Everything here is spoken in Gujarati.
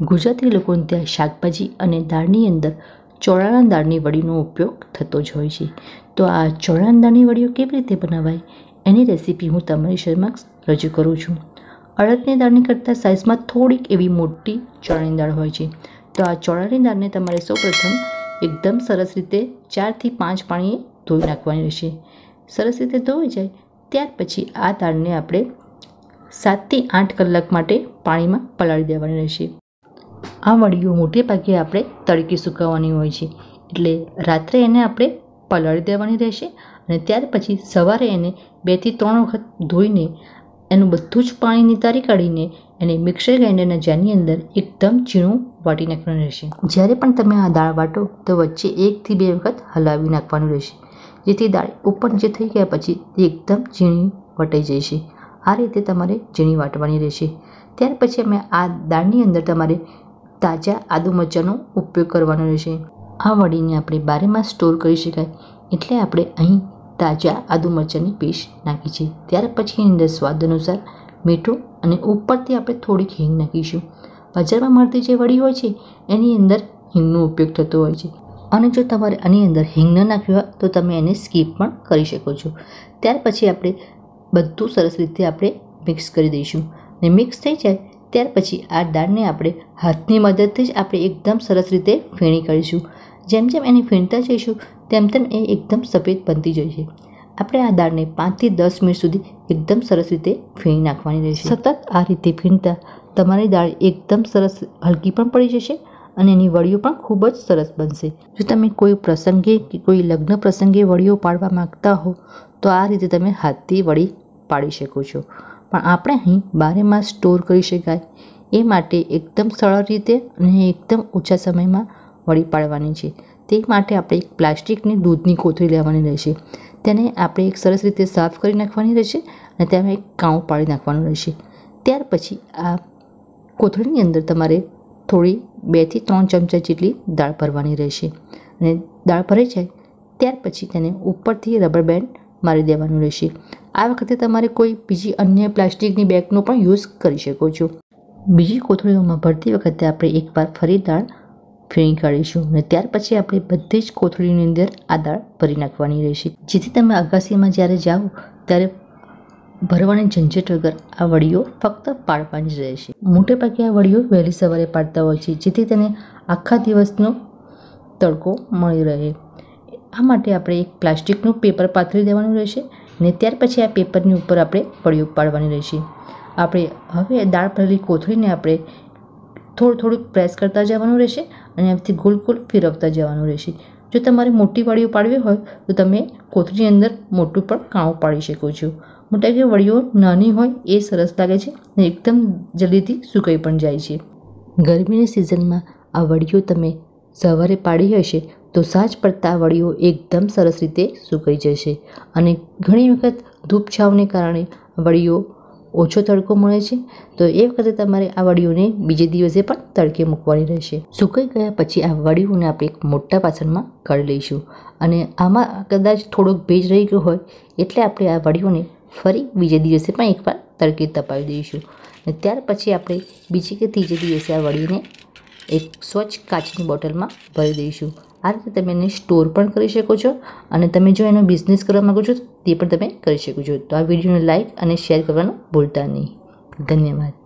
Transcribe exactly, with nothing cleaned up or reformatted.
ગુજરાતી લોકોને ત્યાં શાકભાજી અને દાળની અંદર ચોળાના દાળની વડીનો ઉપયોગ થતો જ હોય છે। તો આ ચોળાના દાળની વડીઓ કેવી રીતે બનાવાય એની રેસીપી હું તમારી સમક્ષ રજૂ કરું છું। અડદની દાળની કરતાં સાઇઝમાં થોડીક એવી મોટી ચોળાની દાળ હોય છે। તો આ ચોળાની દાળને તમારે સૌપ્રથમ એકદમ સરસ રીતે ચારથી પાંચ પાણીએ ધોઈ નાખવાની રહેશે। સરસ રીતે ધોઈ જાય ત્યાર પછી આ દાળને આપણે સાતથી આઠ કલાક માટે પાણીમાં પલાળી દેવાની રહેશે। આ વડીઓ મોટે ભાગે આપણે તડકે સુકાવવાની હોય છે એટલે રાત્રે એને આપણે પલાળી દેવાની રહેશે અને ત્યાર પછી સવારે એને બેથી ત્રણ વખત ધોઈને એનું બધું જ પાણી નિતારી કાઢીને એને મિક્સર ગ્રાઇન્ડરના જારની અંદર એકદમ ઝીણું વાટી નાખવાનું રહેશે। જ્યારે પણ તમે આ દાળ વાટો તો વચ્ચે એકથી બે વખત હલાવી નાખવાનું રહેશે જેથી દાળ ઉપર જે થઈ ગયા પછી તે એકદમ ઝીણી વટાઈ જશે। આ રીતે તમારે ઝીણી વાટવાની રહેશે। ત્યાર પછી અમે આ દાળની અંદર તમારે તાજા આદુ મરચાંનો ઉપયોગ કરવાનો રહેશે। આ વડીને આપણે બારેમાં સ્ટોર કરી શકાય એટલે આપણે અહીં તાજા આદુ મરચાંની પેસ્ટ નાખી છે। ત્યાર પછી એની અંદર સ્વાદ અનુસાર મીઠું અને ઉપરથી આપણે થોડીક હિંગ નાખીશું। બજારમાં મળતી જે વડી હોય છે એની અંદર હિંગનો ઉપયોગ થતો હોય છે અને જો તમારે આની અંદર હિંગ ન નાખવી હોય તો તમે એને સ્કીપ પણ કરી શકો છો। ત્યાર પછી આપણે બધું સરસ રીતે આપણે મિક્સ કરી દઈશું અને મિક્સ થઈ જાય ત્યાર પછી આ દાળને આપણે હાથની મદદથી જ આપણે એકદમ સરસ રીતે ફેણી કરીશું। જેમ જેમ એને ફેણતા જઈશું તેમ તેમ એ એકદમ સફેદ બનતી જશે। આપણે આ દાળને પાંચથી દસ મિનિટ સુધી એકદમ સરસ રીતે ફેણી નાખવાની રહેશે। સતત આ રીતે ફેણતા તમારી દાળ એકદમ સરસ હલકી પણ પડી જશે અને એની વડીઓ પણ ખૂબ જ સરસ બનશે। જો તમે કોઈ પ્રસંગે કે કોઈ લગ્ન પ્રસંગે વડીઓ પાડવા માગતા હો તો આ રીતે તમે હાથથી વડી પાડી શકો છો, પણ આપણે અહીં બારેમાસ સ્ટોર કરી શકાય એ માટે એકદમ સરળ રીતે અને એકદમ ઓછા સમયમાં વડી પાડવાની છે। તે માટે આપણે એક પ્લાસ્ટિકની દૂધની કોથળી લેવાની રહેશે, તેને આપણે એક સરસ રીતે સાફ કરી નાખવાની રહેશે અને તેમાં એક કાઉ પાડી નાખવાનું રહેશે। ત્યાર પછી આ કોથળીની અંદર તમારે થોડી બેથી ત્રણ ચમચા જેટલી દાળ ભરવાની રહેશે અને દાળ ભરાઈ જાય ત્યાર પછી તેને ઉપરથી રબર બેન્ડ મારી દેવાનું રહેશે। આ વખતે તમારે કોઈ બીજી અન્ય પ્લાસ્ટિકની બેગનો પણ યુઝ કરી શકો છો। બીજી કોથળીઓમાં ભરતી વખતે આપણે એકવાર ફરી દાળ ફેણી કાઢીશું અને ત્યાર પછી આપણે બધી જ કોથળીની અંદર આ દાળ ભરી નાખવાની રહેશે જેથી તમે અગાસીમાં જ્યારે જાઓ ત્યારે ભરવાની ઝંઝટ વગર આ વડીઓ ફક્ત પાડવાની જ રહેશે। મોટે ભાગે આ વડીઓ વહેલી સવારે પાડતા હોય છે જેથી તેને આખા દિવસનો તડકો મળી રહે। આ માટે આપણે એક પ્લાસ્ટિકનું પેપર પાથરી દેવાનું રહેશે અને ત્યાર પછી આ પેપરની ઉપર આપણે વડીઓ પાડવાની રહેશે। આપણે હવે દાળ ભરેલી કોથળીને આપણે થોડું થોડુંક પ્રેસ કરતા જવાનું રહેશે અને આમથી ગોલ ગોલ ફેરવતા જવાનું રહેશે। જો તમારે મોટી વડીઓ પાડવી હોય તો તમે કોથળીની અંદર મોટું પણ કાણું પાડી શકો છો। મોટા કે વડીઓ નાની હોય એ સરસ લાગે છે અને એકદમ જલ્દીથી સુકાઈ પણ જાય છે। ગરમીની સિઝનમાં આ વડીઓ તમે સવારે પાડી હશે તો સાંજ પડતા આ વડીઓ એકદમ સરસ રીતે સુકાઈ જશે અને ઘણી વખત ધૂપછાવને કારણે વડીઓ ઓછો તડકો મળે છે તો એ વખતે તમારે આ વડીઓને બીજે દિવસે પણ તડકે મૂકવાની રહેશે। સુકાઈ ગયા પછી આ વડીઓને આપણે એક મોટા વાસણમાં કાઢી લઈશું અને આમાં કદાચ થોડોક ભેજ રહી ગયો હોય એટલે આપણે આ વડીઓને ફરી બીજે દિવસે પણ એકવાર તડકે તપાવી દઈશું અને ત્યાર પછી આપણે બીજે કે ત્રીજે દિવસે આ વડીને એક સ્વચ્છ કાચની બોટલમાં ભરી દઈશું। આ રીતે તમે એને સ્ટોર પણ કરી શકો છો અને તમે જો એનો બિઝનેસ કરવા માગો છો તે પણ તમે કરી શકો છો। તો આ વિડીયોને લાઇક અને શેર કરવાનું ભૂલતા નહીં। ધન્યવાદ।